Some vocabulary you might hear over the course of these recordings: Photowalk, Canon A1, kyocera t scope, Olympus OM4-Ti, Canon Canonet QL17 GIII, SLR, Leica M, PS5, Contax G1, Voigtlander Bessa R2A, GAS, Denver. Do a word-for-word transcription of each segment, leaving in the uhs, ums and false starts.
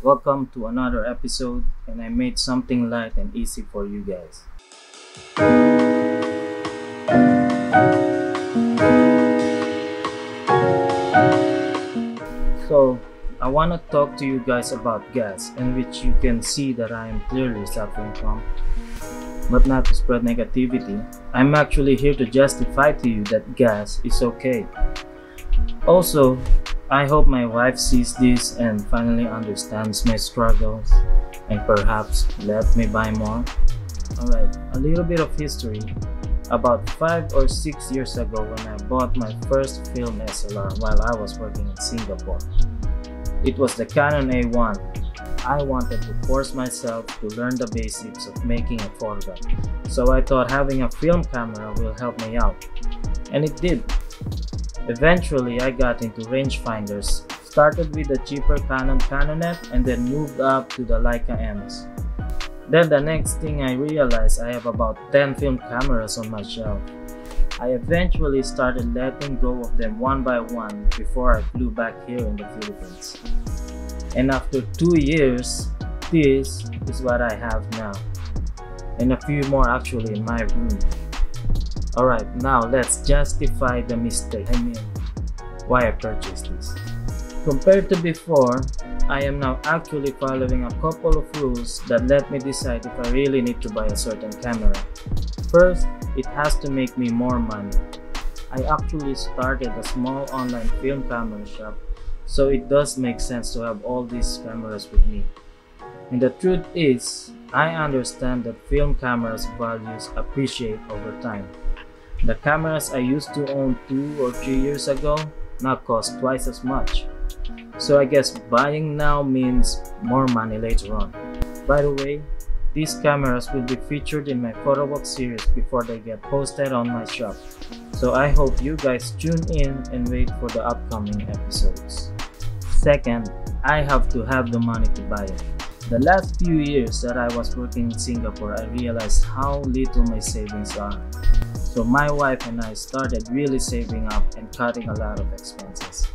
Welcome to another episode, and I made something light and easy for you guys. So I want to talk to you guys about gas, in which you can see that I am clearly suffering from, but not to spread negativity. I'm actually here to justify to you that gas is okay. Also, I hope my wife sees this and finally understands my struggles and perhaps let me buy more. Alright, a little bit of history. About five or six years ago, when I bought my first film S L R while I was working in Singapore, it was the Canon A one. I wanted to force myself to learn the basics of making a photograph, so I thought having a film camera will help me out, and it did. Eventually, I got into rangefinders, started with the cheaper Canon Canonet, and then moved up to the Leica M's. Then the next thing I realized, I have about ten film cameras on my shelf. I eventually started letting go of them one by one before I flew back here in the Philippines. And after two years, this is what I have now. And a few more actually in my room. Alright, now let's justify the mistake, I mean, why I purchased this. Compared to before, I am now actually following a couple of rules that let me decide if I really need to buy a certain camera. First, it has to make me more money. I actually started a small online film camera shop, so it does make sense to have all these cameras with me. And the truth is, I understand that film cameras' values appreciate over time. The cameras I used to own two or three years ago now cost twice as much. So I guess buying now means more money later on. By the way, these cameras will be featured in my photowalk series before they get posted on my shop. So I hope you guys tune in and wait for the upcoming episodes. Second, I have to have the money to buy it. The last few years that I was working in Singapore, I realized how little my savings are. So my wife and I started really saving up and cutting a lot of expenses.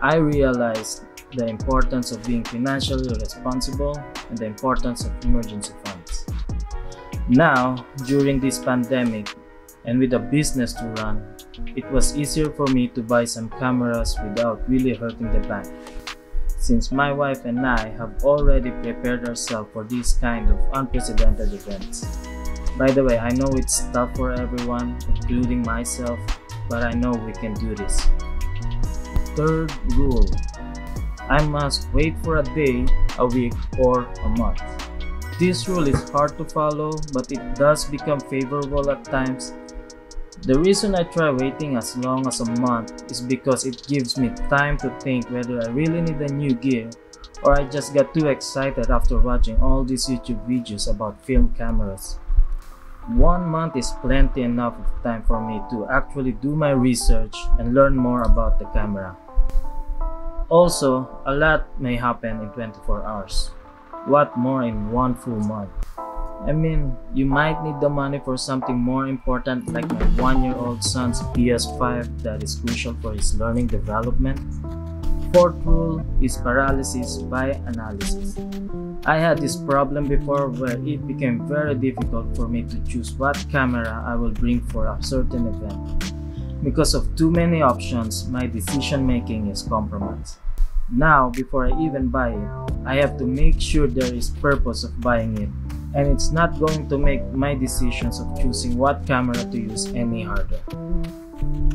I realized the importance of being financially responsible and the importance of emergency funds. Now, during this pandemic and with a business to run, it was easier for me to buy some cameras without really hurting the bank. Since my wife and I have already prepared ourselves for this kind of unprecedented events. By the way, I know it's tough for everyone, including myself, but I know we can do this. Third rule, I must wait for a day, a week, or a month. This rule is hard to follow, but it does become favorable at times. The reason I try waiting as long as a month is because it gives me time to think whether I really need a new gear or I just got too excited after watching all these YouTube videos about film cameras. One month is plenty enough of time for me to actually do my research and learn more about the camera. Also, a lot may happen in twenty-four hours. What more in one full month? I mean, you might need the money for something more important, like my one-year-old son's P S five that is crucial for his learning development. Fourth rule is paralysis by analysis. I had this problem before where it became very difficult for me to choose what camera I will bring for a certain event. Because of too many options, my decision-making is compromised. Now, before I even buy it, I have to make sure there is purpose of buying it. And it's not going to make my decisions of choosing what camera to use any harder.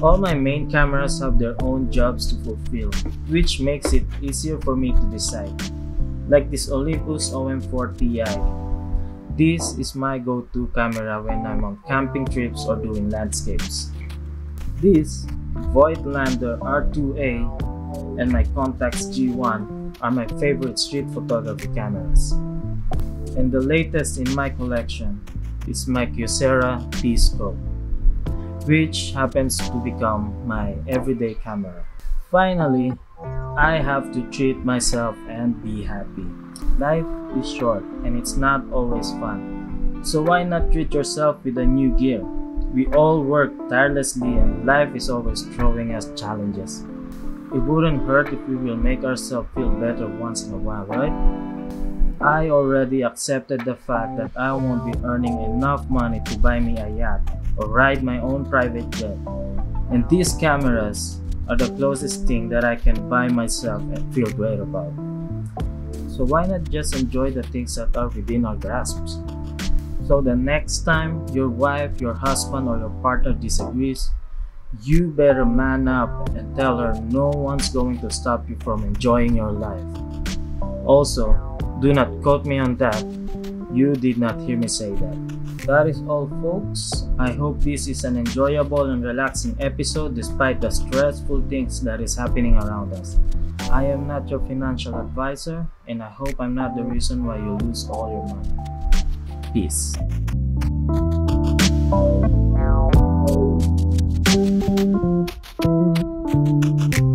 All my main cameras have their own jobs to fulfill, which makes it easier for me to decide. Like this Olympus O M four T I. This is my go-to camera when I'm on camping trips or doing landscapes. This Voigtlander R two A and my Contax G one are my favorite street photography cameras. And the latest in my collection is my Kyocera T Scope, which happens to become my everyday camera. Finally, I have to treat myself and be happy. Life is short and it's not always fun. So why not treat yourself with a new gear? We all work tirelessly and life is always throwing us challenges. It wouldn't hurt if we will make ourselves feel better once in a while, right? I already accepted the fact that I won't be earning enough money to buy me a yacht or ride my own private jet. And these cameras are the closest thing that I can buy myself and feel great about. So why not just enjoy the things that are within our grasps? So the next time your wife, your husband, or your partner disagrees, you better man up and tell her no one's going to stop you from enjoying your life. Also, do not quote me on that. You did not hear me say that. That is all, folks. I hope this is an enjoyable and relaxing episode despite the stressful things that is happening around us. I am not your financial advisor, and I hope I'm not the reason why you lose all your money. Peace. Thank you.